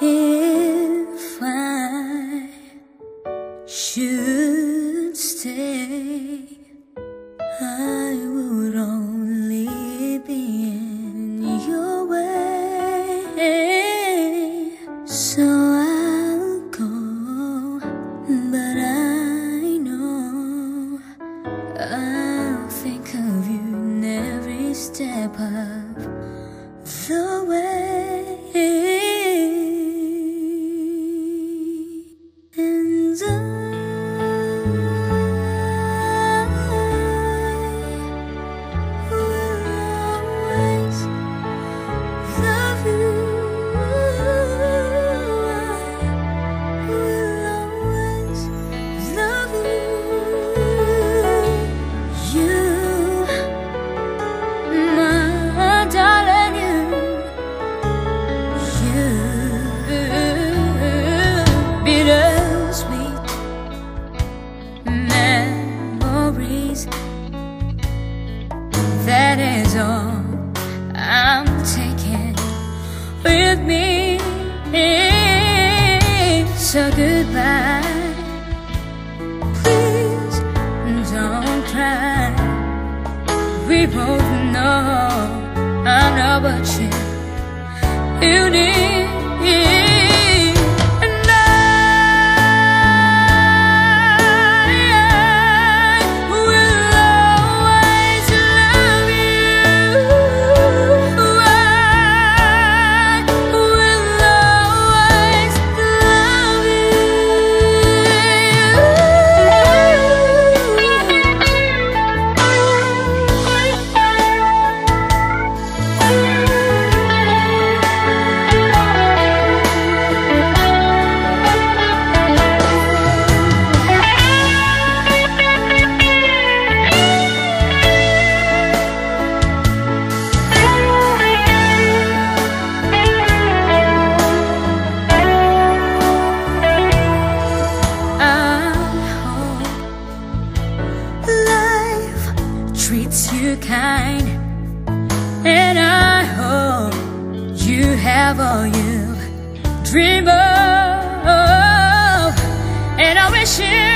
If I should stay, I would only be in your way. So I'll go, but I know I'll think of you in every step of the way. That is all I'm taking with me. So goodbye, please don't cry. We both know I'm not what you need. Treats you kind, and I hope you have all you dream of, and I wish you